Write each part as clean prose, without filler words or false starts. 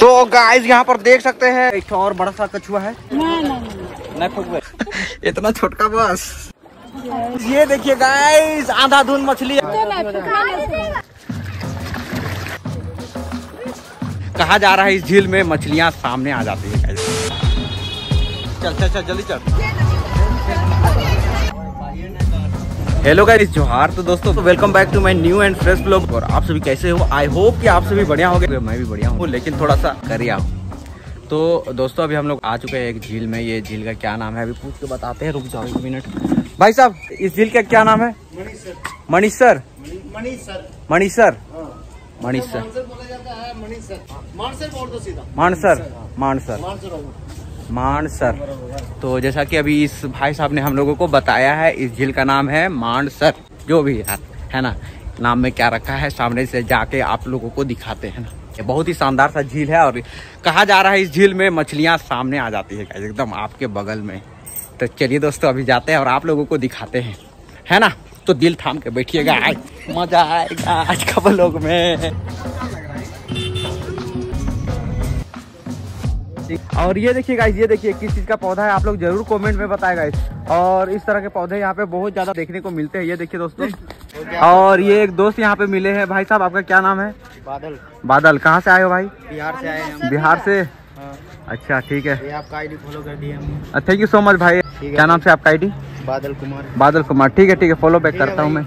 तो गाइस यहाँ पर देख सकते हैं एक और बड़ा सा कछुआ है। इतना छोटका बस। ये देखिए गाइस आधा धुन मछली। कहा जा रहा है इस झील में मछलियाँ सामने आ जाती है। चल चल चल जल्दी चल। हेलो गाइस जोहार। तो दोस्तों welcome back to my new and fresh blog. और आप सभी कैसे हो? आई होप कि आप सभी बढ़िया होंगे। मैं भी बढ़िया हूँ लेकिन थोड़ा सा करिया हूँ। तो दोस्तों अभी हम लोग आ चुके हैं एक झील में। ये झील का क्या नाम है अभी पूछ के बताते हैं। रुक जाओ एक मिनट। भाई साहब इस झील का क्या नाम है? मणिसर। मणिसर। मणिसर। मणिसर। मानसर। मानसर। मानसर। तो जैसा कि अभी इस भाई साहब ने हम लोगों को बताया है इस झील का नाम है मानसर। जो भी है ना नाम में क्या रखा है सामने से जाके आप लोगों को दिखाते हैं ना। ये बहुत ही शानदार सा झील है और कहा जा रहा है इस झील में मछलियां सामने आ जाती है एकदम आपके बगल में। तो चलिए दोस्तों अभी जाते हैं और आप लोगों को दिखाते हैं है ना। तो दिल थाम के बैठिएगा, मजा आएगा आज का व्लॉग में। और ये देखिए गाइस, ये देखिए किस चीज का पौधा है आप लोग जरूर कमेंट में बताएं गाइस। और इस तरह के पौधे यहाँ पे बहुत ज्यादा देखने को मिलते हैं। ये देखिए दोस्तों। और ये एक दोस्त यहाँ पे मिले हैं। भाई साहब आपका क्या नाम है? बादल। बादल कहाँ से आए हो भाई? बिहार से आए हैं। बिहार से? अच्छा ठीक है। आपका आईडी फॉलो कर दिया हमने। थैंक यू सो मच भाई। क्या नाम से आपका आईडी? बादल कुमार। बादल कुमार ठीक है ठीक है। फॉलो बैक करता हूँ मैं।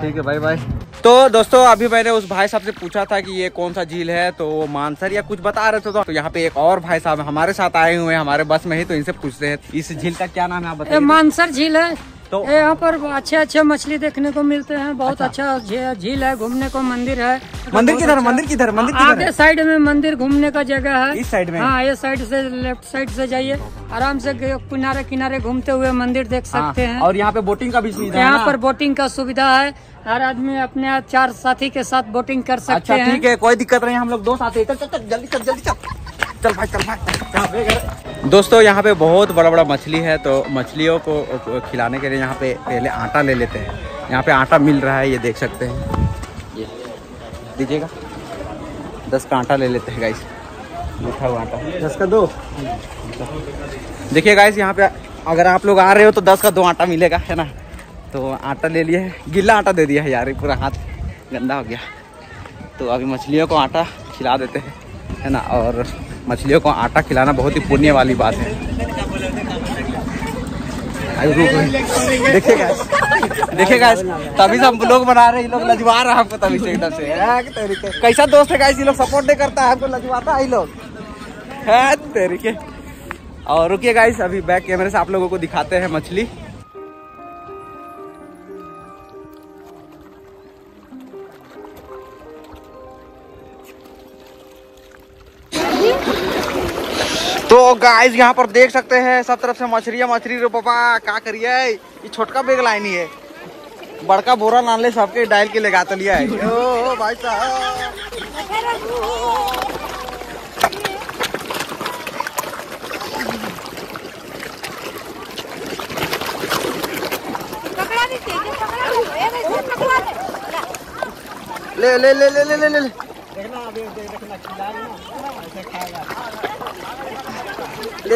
ठीक है बाय बाय। तो दोस्तों अभी मैंने उस भाई साहब से पूछा था कि ये कौन सा झील है तो वो मानसर या कुछ बता रहे थे। तो यहाँ पे एक और भाई साहब हमारे साथ आए हुए हैं हमारे बस में ही। तो इनसे पूछते हैं इस झील का क्या नाम है आप बताइए। मानसर झील है। तो यहाँ पर अच्छे अच्छे मछली देखने को मिलते हैं। बहुत अच्छा झील है। घूमने को मंदिर है। मंदिर किधर? मंदिर किधर? मंदिर आगे साइड में मंदिर घूमने का जगह है। इस साइड में? हाँ ये साइड से लेफ्ट साइड से जाइए आराम से किनारे किनारे घूमते हुए मंदिर देख सकते हैं। और यहाँ पे बोटिंग का भी सुविधा है। यहाँ पर बोटिंग का सुविधा है। हर आदमी अपने चार साथी के साथ बोटिंग कर सकते हैं। ठीक है कोई दिक्कत नहीं। हम लोग दो साथी। चल चल जल्दी चल जल्दी चल भाई चल भाई। दोस्तों यहाँ पे बहुत बड़ा बड़ा मछली है तो मछलियों को खिलाने के लिए यहाँ पे पहले आटा ले लेते हैं। यहाँ पे आटा मिल रहा है ये देख सकते हैं। ये दीजिएगा 10 का आटा ले लेते हैं गाइस। लिखा हुआ आटा 10 का 2। देखिए गाइस यहाँ पे अगर आप लोग आ रहे हो तो 10 का 2 आटा मिलेगा है ना। तो आटा ले लिए। गीला आटा दे दिया है यार पूरा हाथ गंदा हो गया। तो अभी मछलियों को आटा खिला देते हैं है ना। और मछलियों को आटा खिलाना बहुत ही पुण्य वाली बात है। देखिए गाइस तभी से हम लोग बना रहे हैं। लोग लजवा रहा है हमको तभी से एकदम से। कैसा दोस्त है गाइस ये लोग सपोर्ट नहीं करता है हमको लजवाता है लोग है तरीके। और रुकिए गाइस अभी बैक कैमरे से आप लोगों को दिखाते हैं मछली। तो गाइस यहाँ पर देख सकते हैं सब तरफ से मछलियाँ। मछली रो पापा क्या करिए ये छोटका बेग लाइन ही है। बड़का बोरा नान ले सबके डायल के लगा तो लिया है। ओ भाई साहब ले ले ले ले ले ले ले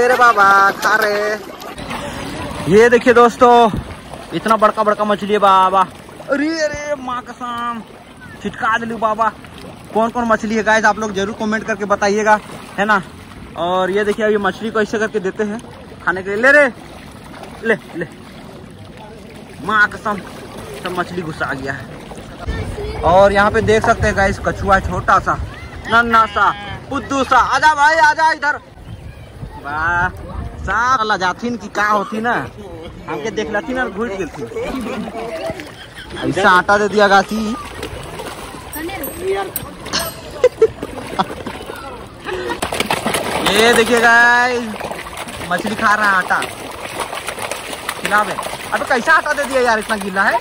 रे बाबा खा रहे। ये देखिए दोस्तों इतना बड़का बड़का मछली है बाबा। अरे अरे माँ कसम छिटका दिलू बाबा। कौन कौन मछली है गाइस आप लोग जरूर कमेंट करके बताइएगा है ना। और ये देखिए अभी मछली को ऐसे करके देते हैं खाने के लिए। ले रे ले ले माँ कसम सब मछली घुसा गया है। और यहाँ पे देख सकते हैं गाइस कछुआ छोटा सा नन्ना सा पुद्दू सा। आजा भाई आजा इधर। वाह जाथिन की का होती ना हमके देख लथिन और घुट गई थी। ऐसा आटा दे दिया गाती। ये देखिए गाइस मछली खा रहा है आटा खिलावे। अबे कैसा आटा दे दिया यार इतना गीला है।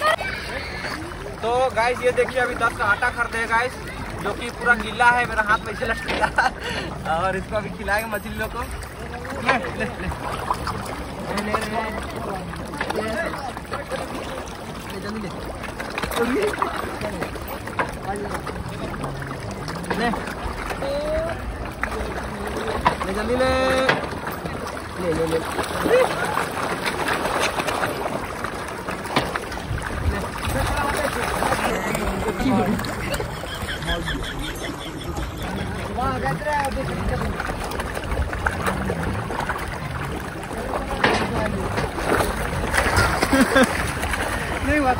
तो गाइस ये देखिए अभी 10 का आटा खरीदे है गाइस जो कि पूरा गीला है मेरा हाथ में से लटक गया। और इसको अभी खिलाएंगे मछली लोग को। ले, ले, ले। ले, ले, ले। ले, ले। जल्दी ले ले ले ले नहीं हुआ था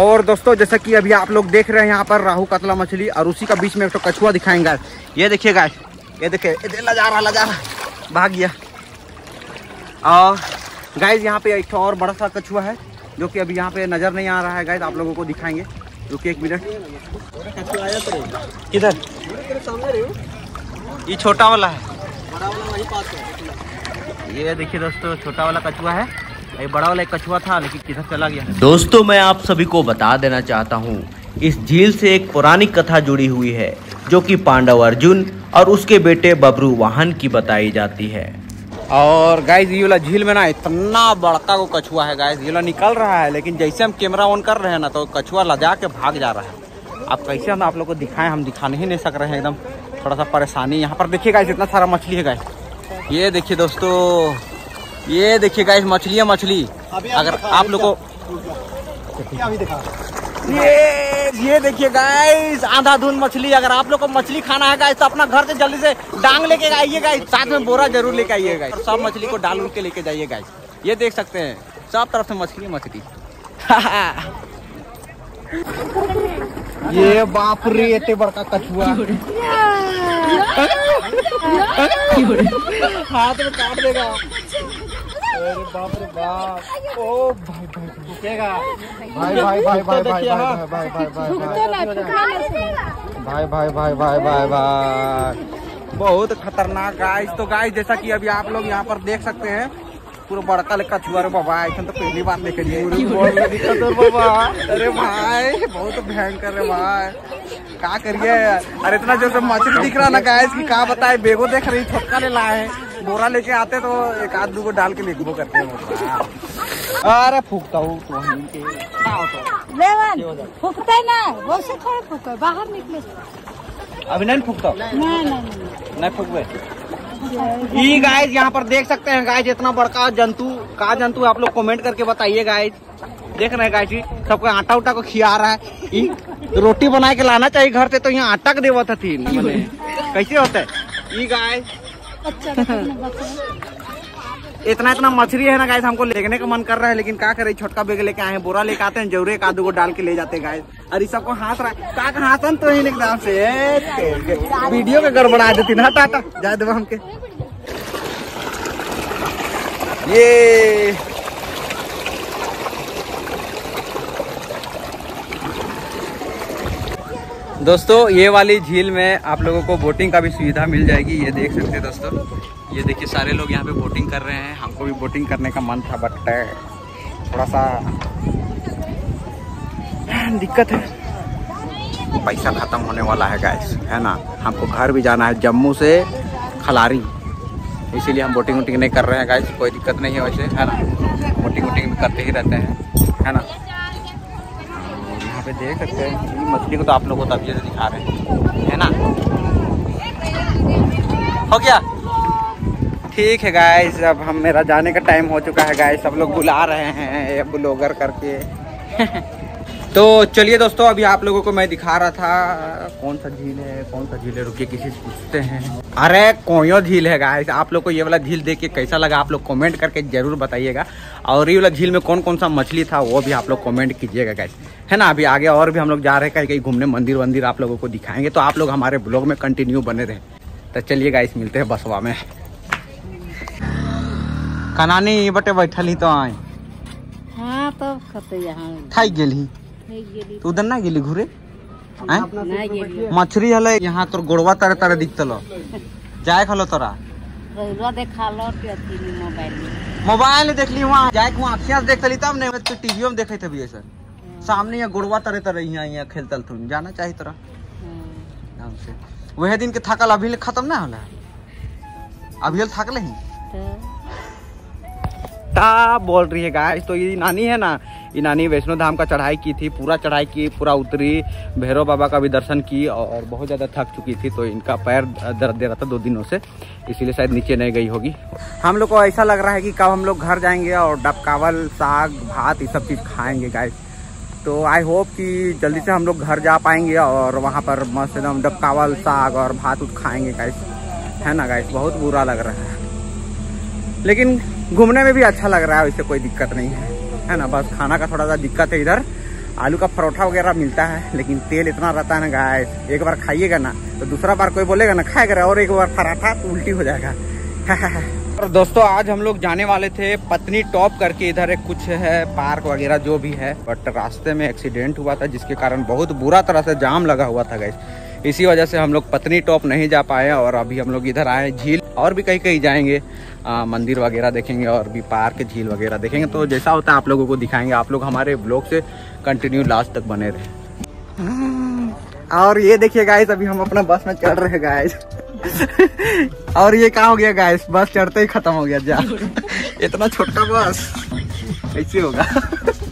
और दोस्तों जैसा कि अभी आप लोग देख रहे हैं यहाँ पर राहू कतला मछली और उसी का बीच में एक तो कछुआ दिखाएंगे। ये देखिए गाइस, ये देखिए लजा रहा भाग गया। और गाइस यहाँ पे एक और बड़ा सा कछुआ है जो कि अभी यहाँ पे नज़र नहीं आ रहा है। गाइस आप लोगों को दिखाएंगे, रुकिए एक मिनट। किधर? ये छोटा वाला है। ये देखिए दोस्तों छोटा वाला कछुआ है, ये बड़ा वाला एक कछुआ था लेकिन किधर चला गया। दोस्तों मैं आप सभी को बता देना चाहता हूँ, इस झील से एक पुरानी कथा जुड़ी हुई है जो कि पांडव अर्जुन और उसके बेटे बबरू वाहन की बताई जाती है। और गाइस ये वाला झील में ना इतना बड़का को कछुआ है। गाइस ये वाला निकल रहा है लेकिन जैसे हम कैमरा ऑन कर रहे हैं ना तो कछुआ लजा के भाग जा रहा है। आप कैसे हम आप लोग को दिखाएं, हम दिखाने ही नहीं सक रहे हैं, एकदम थोड़ा सा परेशानी। यहाँ पर देखिए गाइस इतना सारा मछली है। गाइस ये देखिए दोस्तों, ये देखिए गाइस मछली। अगर आप लोग को ये देखिए गाइस आंधाधुन मछली। अगर आप लोग को मछली खाना है गाइस तो अपना घर से जल्दी से डांग लेके आइए गाइस, साथ में बोरा जरूर लेके आइए गाइस और सब मछली को डाल के लेके जाइए गाइस। ये देख सकते हैं सब तरफ से मछली। ये बाप रे इतने बड़का कछुआ, हाथ में काट देगा। अरे बाप रे बाप, ओ भाई भाई रुकेगा। भाई बहुत खतरनाक गाइस। तो गाइस जैसा कि अभी आप लोग यहाँ पर देख सकते हैं पूरा बड़का लड़का छुआ। रे बाबा ऐसा तो पहली बार लेके लिए। अरे भाई बहुत भयंकर है भाई, क्या करिए। अरे इतना जैसे मछली दिख रहा ना गाइस कि क्या बताए। बेगो देख रही छोटका ले लाए, बोरा लेके आते तो एक आध दो को डाल के लेगो करते हैं। अरे फूकता हूँ बाहर निकले अभी नहीं फूकता, नहीं फूकबे। ये गाइस यहाँ पर देख सकते हैं गाइस इतना बड़का जंतु, का जंतु आप लोग कमेंट करके बताइए। गाइस देख रहे हैं गाइस जी सबको आटा उटा को खिला रहा है। रोटी बना के लाना चाहिए घर से, तो यहाँ आटा के देवत थी कैसे होता है। ये गाय इतना इतना मछली है ना गाइस, हमको लेने का मन कर रहा है लेकिन क्या करें, छोटका बेग लेके आए हैं, बोरा लेके आते हैं, जरूर एक आधू को डाल के ले जाते हैं गाइस। अरे सबको हाथ रहा का हाथन तो ही एकदम से वीडियो के गड़बड़ा देती ना टाटा जाए देवा हमके। ये दोस्तों ये वाली झील में आप लोगों को बोटिंग का भी सुविधा मिल जाएगी। ये देख सकते हैं दोस्तों, ये देखिए सारे लोग यहाँ पे बोटिंग कर रहे हैं। हमको भी बोटिंग करने का मन था बट थोड़ा सा दिक्कत है, पैसा खत्म होने वाला है गाइस है ना। हमको घर भी जाना है जम्मू से खलारी, इसीलिए हम बोटिंग वोटिंग नहीं कर रहे हैं गाइस। कोई दिक्कत नहीं है वैसे है ना, बोटिंग वोटिंग भी करते ही रहते हैं है ना। देख सकते हैं मछली को तो आप लोगों को तब से दिखा रहे हैं है ना। हो गया ठीक है गाइस, अब हम मेरा जाने का टाइम हो चुका है गाइस। सब लोग बुला रहे हैं ब्लॉगर करके। तो चलिए दोस्तों अभी आप लोगों को मैं दिखा रहा था कौन सा झील है, कौन सा झील है, रुकिए किसी से पूछते हैं। अरे कोयो झील है गाइस। आप लोग को ये वाला झील देख के कैसा लगा आप लोग कमेंट करके जरूर बताइएगा। और ये वाला झील में कौन कौन सा मछली था वो भी आप लोग कमेंट कीजिएगा गाइस है ना। अभी आगे और भी हम लोग जा रहे हैं कहीं कहीं घूमने, मंदिर वंदिर आप लोगों को दिखाएंगे, तो आप लोग हमारे ब्लॉग में कंटिन्यू बने रहें। तो चलिए गाइस मिलते हैं बसवा में। खाना नहीं बटे बैठल ही तो आए। हाँ तो खते यहाँ खाई गेली तू उधर ना गेली घूरे मछली हल यहाँ तोर गोड़वा तारे तारे दिखतल जाए खलो तोरा मोबाइल देख ली वहाँ जाए वहाँ अखियाँ देख ली तब नहीं तो टीवी में देखे थे सर सामने यहाँ गोड़वा तारे तारे यहाँ खेलतल तुम जाना चाहिए तोरा वह दिन के थकल अभी खत्म ना होला अभी थक ले ता बोल रही है गाइस। तो ये नानी है ना ये नानी वैष्णो धाम का चढ़ाई की थी पूरा चढ़ाई की पूरा उतरी भैरव बाबा का भी दर्शन की और बहुत ज़्यादा थक चुकी थी तो इनका पैर दर्द दे रहा था 2 दिनों से इसीलिए शायद नीचे नहीं गई होगी। हम लोग को ऐसा लग रहा है कि कब हम लोग घर जाएंगे और डबकावल साग भात ये सब चीज़ खाएँगे गाइस। तो आई होप कि जल्दी से हम लोग घर जा पाएंगे और वहाँ पर मस्त एकदम डबकावल साग और भात उत खाएँगे गाइस है ना गाइस। बहुत बुरा लग रहा है लेकिन घूमने में भी अच्छा लग रहा है इससे कोई दिक्कत नहीं है है ना। बस खाना का थोड़ा सा दिक्कत है इधर आलू का परोठा वगैरह मिलता है लेकिन तेल इतना रहता है ना गाइस एक बार खाइएगा ना तो दूसरा बार कोई बोलेगा ना खाएगा और एक बार पराठा तो उल्टी हो जाएगा। और दोस्तों आज हम लोग जाने वाले थे पत्नी टॉप करके इधर एक कुछ है पार्क वगैरह जो भी है बट रास्ते में एक्सीडेंट हुआ था जिसके कारण बहुत बुरा तरह से जाम लगा हुआ था गाइस। इसी वजह से हम लोग पत्नी टॉप नहीं जा पाए और अभी हम लोग इधर आए झील और भी कहीं कहीं जाएंगे मंदिर वगैरह देखेंगे और भी पार्क झील वगैरह देखेंगे तो जैसा होता है आप लोगों को दिखाएंगे। आप लोग हमारे ब्लॉग से कंटिन्यू लास्ट तक बने रहे। और ये देखिए गाइस अभी हम अपना बस में चढ़ रहे हैं गाइस। और ये क्या हो गया गाइस बस चढ़ते ही खत्म हो गया जा। इतना छोटा बस ऐसे होगा।